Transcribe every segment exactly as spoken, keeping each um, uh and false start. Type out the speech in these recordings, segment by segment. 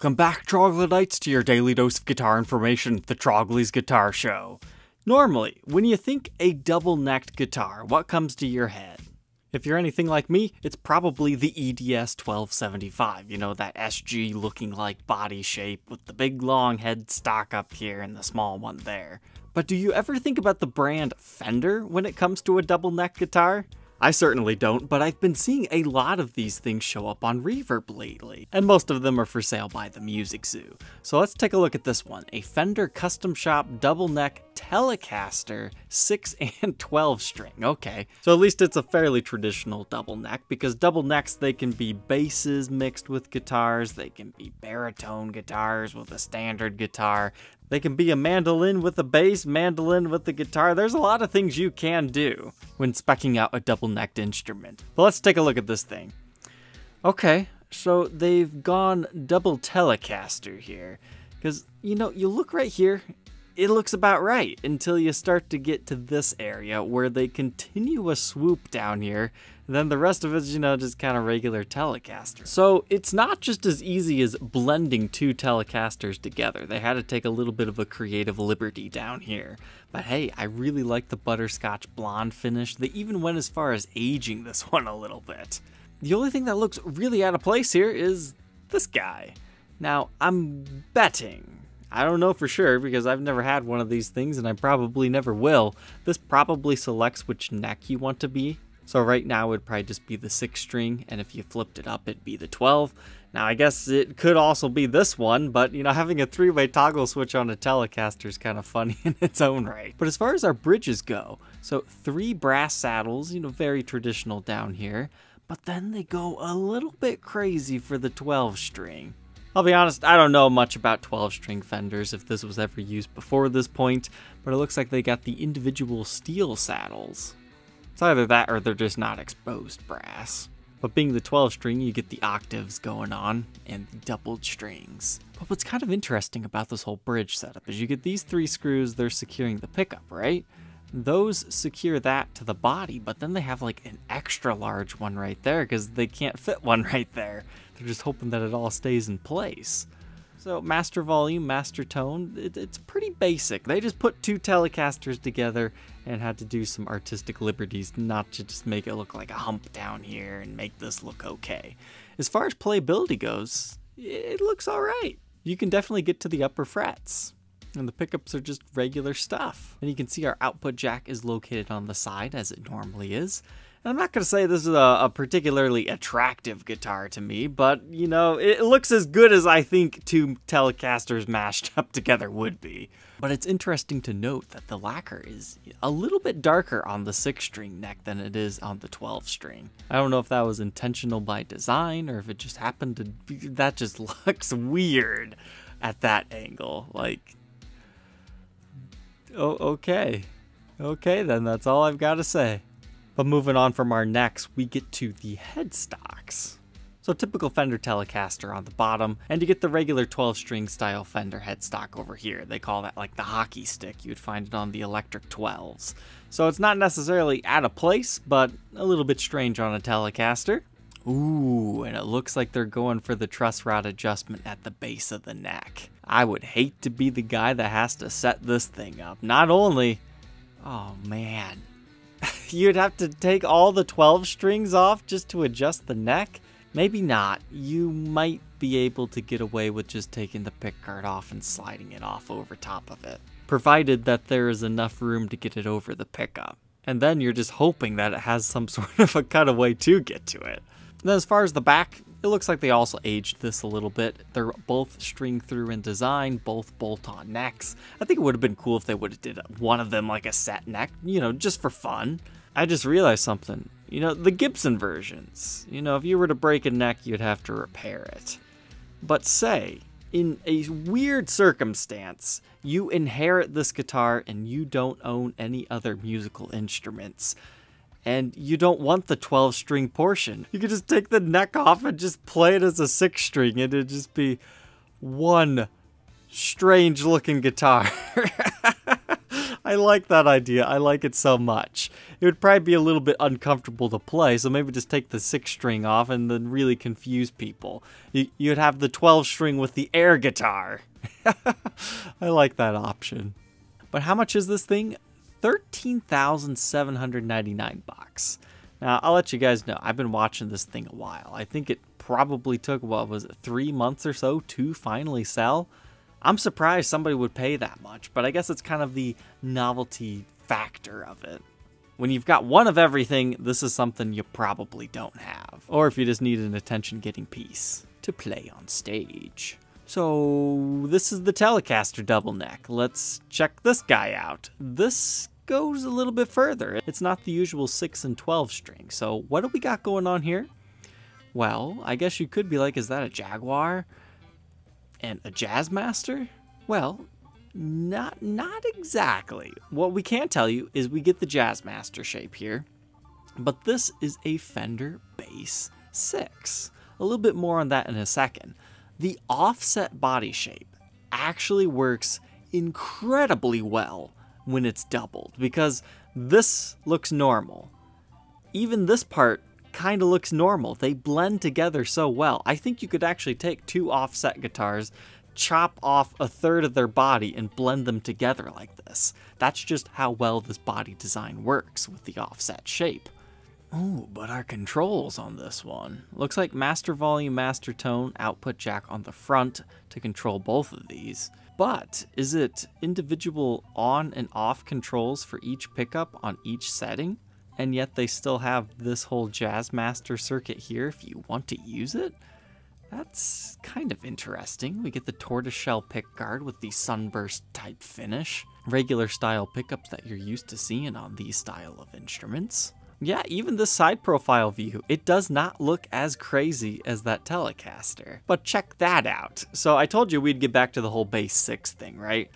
Welcome back, troglodytes, to your daily dose of guitar information, the Trogly's Guitar Show. Normally, when you think a double-necked guitar, what comes to your head? If you're anything like me, it's probably the E D S twelve seventy-five, you know, that S G-looking like body shape with the big long headstock up here and the small one there. But do you ever think about the brand Fender when it comes to a double-necked guitar? I certainly don't, but I've been seeing a lot of these things show up on Reverb lately, and most of them are for sale by the Music Zoo. So let's take a look at this one, a Fender Custom Shop Double Neck Telecaster six and twelve string. Okay, so at least it's a fairly traditional double neck, because double necks, they can be basses mixed with guitars, they can be baritone guitars with a standard guitar, they can be a mandolin with a bass, mandolin with a guitar. There's a lot of things you can do when specking out a double-necked instrument. But let's take a look at this thing. Okay, so they've gone double Telecaster here. Because, you know, you look right here, it looks about right until you start to get to this area where they continue a swoop down here. Then the rest of it's, you know, just kind of regular Telecaster. So it's not just as easy as blending two Telecasters together. They had to take a little bit of a creative liberty down here. But hey, I really like the butterscotch blonde finish. They even went as far as aging this one a little bit. The only thing that looks really out of place here is this guy. Now, I'm betting, I don't know for sure because I've never had one of these things and I probably never will, this probably selects which neck you want to be. So right now it would probably just be the six string, and if you flipped it up, it'd be the twelve. Now I guess it could also be this one, but you know, having a three-way toggle switch on a Telecaster is kind of funny in its own right. But as far as our bridges go, so three brass saddles, you know, very traditional down here, but then they go a little bit crazy for the twelve string. I'll be honest, I don't know much about twelve string Fenders if this was ever used before this point, but it looks like they got the individual steel saddles. It's either that or they're just not exposed brass. But being the twelve string, you get the octaves going on and the doubled strings. But what's kind of interesting about this whole bridge setup is you get these three screws, they're securing the pickup, right? Those secure that to the body, but then they have like an extra large one right there because they can't fit one right there. They're just hoping that it all stays in place. So master volume, master tone, it, it's pretty basic. They just put two Telecasters together and had to do some artistic liberties not to just make it look like a hump down here and make this look okay. As far as playability goes, it looks all right. You can definitely get to the upper frets. And the pickups are just regular stuff. And you can see our output jack is located on the side as it normally is. And I'm not going to say this is a, a particularly attractive guitar to me, but, you know, it looks as good as I think two Telecasters mashed up together would be. But it's interesting to note that the lacquer is a little bit darker on the six string neck than it is on the twelve string. I don't know if that was intentional by design or if it just happened to be, that just looks weird at that angle. Like, oh, okay. Okay, then that's all I've got to say. But moving on from our necks, we get to the headstocks. So typical Fender Telecaster on the bottom, and you get the regular twelve string style Fender headstock over here. They call that like the hockey stick. You'd find it on the electric twelves. So it's not necessarily out of place, but a little bit strange on a Telecaster. Ooh, and it looks like they're going for the truss rod adjustment at the base of the neck. I would hate to be the guy that has to set this thing up. Not only, oh man. You'd have to take all the twelve strings off just to adjust the neck? Maybe not. You might be able to get away with just taking the pickguard off and sliding it off over top of it, provided that there is enough room to get it over the pickup. And then you're just hoping that it has some sort of a cutaway to get to it. And then as far as the back, it looks like they also aged this a little bit. They're both string through in design, both bolt-on necks. I think it would have been cool if they would have did one of them like a set neck, you know, just for fun. I just realized something. You know, the Gibson versions. You know, if you were to break a neck, you'd have to repair it. But say, in a weird circumstance, you inherit this guitar and you don't own any other musical instruments. And you don't want the twelve string portion. You could just take the neck off and just play it as a six string and it'd just be one strange looking guitar. I like that idea. I like it so much. It would probably be a little bit uncomfortable to play, so maybe just take the six string off and then really confuse people. You, you'd have the twelve string with the air guitar. I like that option. But how much is this thing? thirteen thousand seven hundred ninety-nine bucks. Now, I'll let you guys know, I've been watching this thing a while. I think it probably took, what was it, three months or so to finally sell. I'm surprised somebody would pay that much, but I guess it's kind of the novelty factor of it. When you've got one of everything, this is something you probably don't have. Or if you just need an attention-getting piece to play on stage. So this is the Telecaster double neck. Let's check this guy out. This goes a little bit further. It's not the usual six and twelve string. So what do we got going on here? Well, I guess you could be like, is that a Jaguar and a Jazzmaster? Well, not not exactly. What we can tell you is we get the Jazzmaster shape here, but this is a Fender Bass six. A little bit more on that in a second. The offset body shape actually works incredibly well when it's doubled, because this looks normal. Even this part kind of looks normal. They blend together so well. I think you could actually take two offset guitars, chop off a third of their body, and blend them together like this. That's just how well this body design works with the offset shape. Oh, but our controls on this one. Looks like master volume, master tone, output jack on the front to control both of these. But is it individual on and off controls for each pickup on each setting? And yet they still have this whole Jazzmaster circuit here if you want to use it? That's kind of interesting. We get the tortoiseshell pickguard with the sunburst type finish. Regular style pickups that you're used to seeing on these style of instruments. Yeah, even the side profile view, it does not look as crazy as that Telecaster. But check that out. So I told you we'd get back to the whole Bass six thing, right?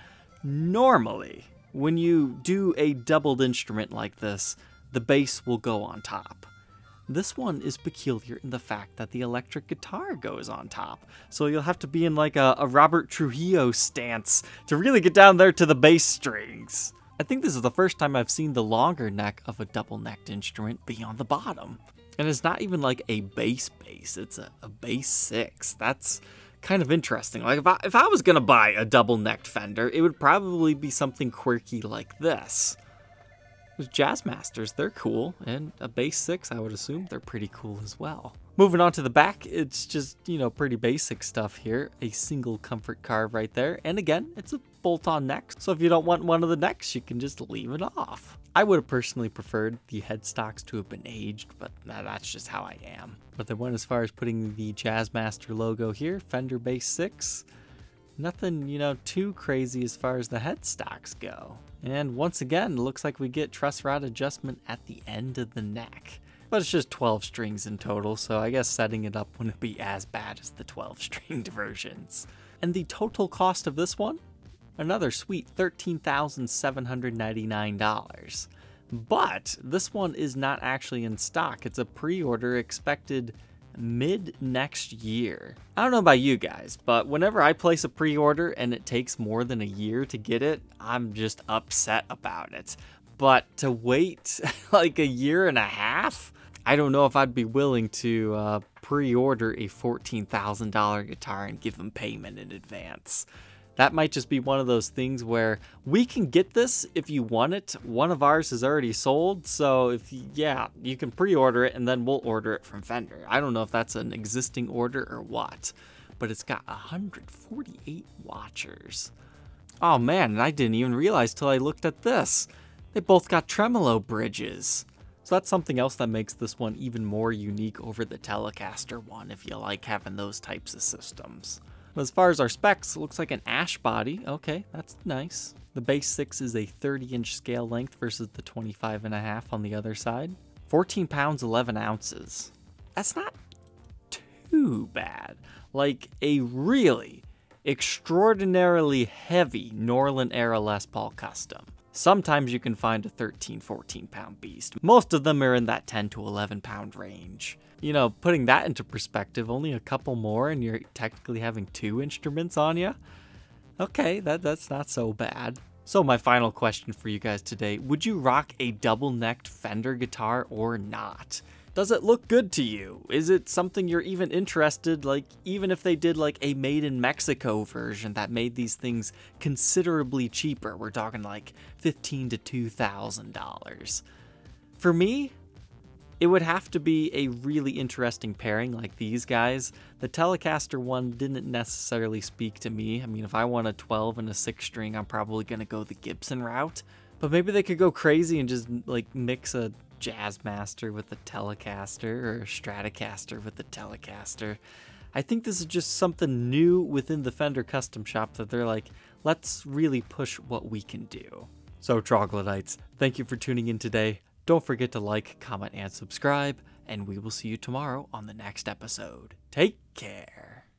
Normally, when you do a doubled instrument like this, the bass will go on top. This one is peculiar in the fact that the electric guitar goes on top. So you'll have to be in like a, a Robert Trujillo stance to really get down there to the bass strings. I think this is the first time I've seen the longer neck of a double-necked instrument be on the bottom. And it's not even like a bass bass, it's a, a bass six. That's kind of interesting. Like if I, if I was gonna buy a double-necked Fender, it would probably be something quirky like this. Those Jazzmasters, they're cool, and a bass six, I would assume they're pretty cool as well. Moving on to the back, it's just, you know, pretty basic stuff here. A single comfort carve right there. And again, it's a bolt-on neck, so if you don't want one of the necks, you can just leave it off. I would have personally preferred the headstocks to have been aged, but nah, that's just how I am. But they went as far as putting the Jazzmaster logo here, Fender Bass six. Nothing, you know, too crazy as far as the headstocks go. And once again, looks like we get truss rod adjustment at the end of the neck. But it's just twelve strings in total, so I guess setting it up wouldn't be as bad as the twelve-stringed versions. And the total cost of this one? Another sweet thirteen thousand seven hundred ninety-nine dollars. But this one is not actually in stock. It's a pre-order expected mid next year. I don't know about you guys, but whenever I place a pre-order and it takes more than a year to get it, I'm just upset about it. But to wait like a year and a half? I don't know if I'd be willing to uh, pre-order a fourteen thousand dollar guitar and give them payment in advance. That might just be one of those things where we can get this if you want it. One of ours is already sold, so if you, yeah, you can pre-order it and then we'll order it from Fender. I don't know if that's an existing order or what, but it's got one hundred forty-eight watchers. Oh man, and I didn't even realize till I looked at this. They both got tremolo bridges. So that's something else that makes this one even more unique over the Telecaster one if you like having those types of systems. As far as our specs, it looks like an ash body. Okay, that's nice. The Bass six is a thirty inch scale length versus the twenty-five and a half on the other side. fourteen pounds, eleven ounces. That's not too bad. Like a really extraordinarily heavy Norlin era Les Paul Custom. Sometimes you can find a thirteen, fourteen pound beast. Most of them are in that ten to eleven pound range. You know, putting that into perspective, only a couple more and you're technically having two instruments on you. Okay, that, that's not so bad. So my final question for you guys today, would you rock a double-necked Fender guitar or not? Does it look good to you? Is it something you're even interested, like even if they did like a made in Mexico version that made these things considerably cheaper? We're talking like fifteen to two thousand dollars. For me, it would have to be a really interesting pairing like these guys. The Telecaster one didn't necessarily speak to me. I mean, if I want a twelve and a six string, I'm probably gonna go the Gibson route, but maybe they could go crazy and just like mix a Jazzmaster with the Telecaster or a Stratocaster with the Telecaster. I think this is just something new within the Fender Custom Shop that they're like, let's really push what we can do. So Troglodytes, thank you for tuning in today. Don't forget to like, comment, and subscribe, and we will see you tomorrow on the next episode. Take care.